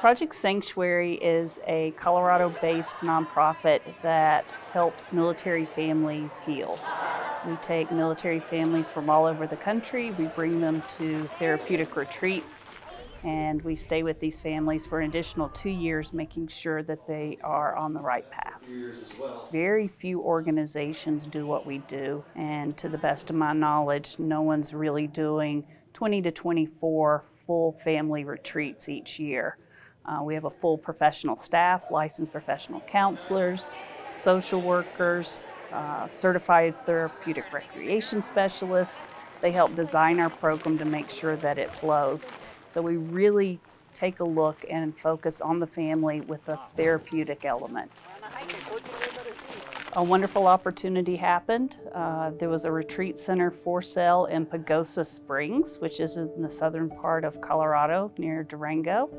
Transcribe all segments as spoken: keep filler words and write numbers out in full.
Project Sanctuary is a Colorado-based nonprofit that helps military families heal. We take military families from all over the country, we bring them to therapeutic retreats, and we stay with these families for an additional two years, making sure that they are on the right path. Very few organizations do what we do, and to the best of my knowledge, no one's really doing twenty to twenty-four full family retreats each year. Uh, we have a full professional staff, licensed professional counselors, social workers, uh, certified therapeutic recreation specialists. They help design our program to make sure that it flows. So we really take a look and focus on the family with a therapeutic element. A wonderful opportunity happened. Uh, there was a retreat center for sale in Pagosa Springs, which is in the southern part of Colorado near Durango.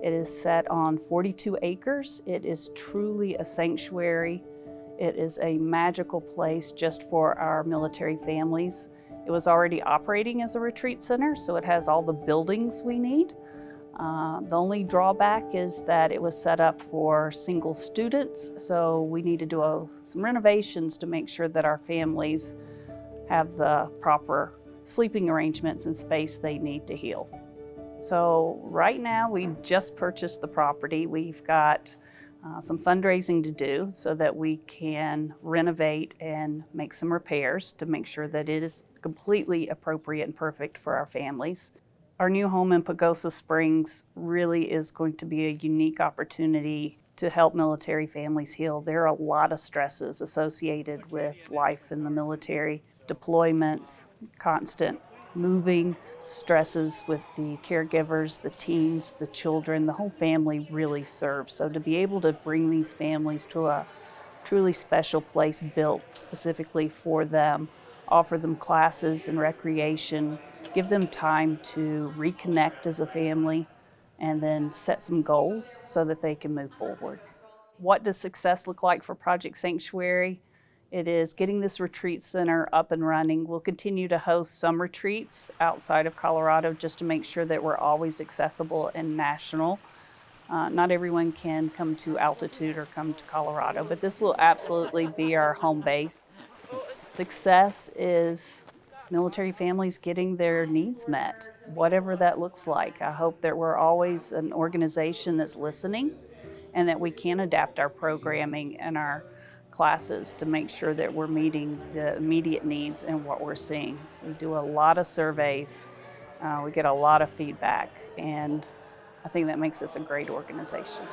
It is set on forty-two acres. It is truly a sanctuary. It is a magical place just for our military families. It was already operating as a retreat center, so it has all the buildings we need. Uh, the only drawback is that it was set up for single students, so we need to do a, some renovations to make sure that our families have the proper sleeping arrangements and space they need to heal. So right now we just purchased the property. We've got uh, some fundraising to do so that we can renovate and make some repairs to make sure that it is completely appropriate and perfect for our families. Our new home in Pagosa Springs really is going to be a unique opportunity to help military families heal. There are a lot of stresses associated with life in the military, deployments, constant moving, stresses with the caregivers, the teens, the children, the whole family really serves. So to be able to bring these families to a truly special place built specifically for them, offer them classes and recreation, give them time to reconnect as a family, and then set some goals so that they can move forward. What does success look like for Project Sanctuary? It is getting this retreat center up and running. We'll continue to host some retreats outside of Colorado just to make sure that we're always accessible and national. Uh, not everyone can come to altitude or come to Colorado, but this will absolutely be our home base. Success is military families getting their needs met, whatever that looks like. I hope that we're always an organization that's listening and that we can adapt our programming and our classes to make sure that we're meeting the immediate needs and what we're seeing. We do a lot of surveys, uh, we get a lot of feedback, and I think that makes us a great organization.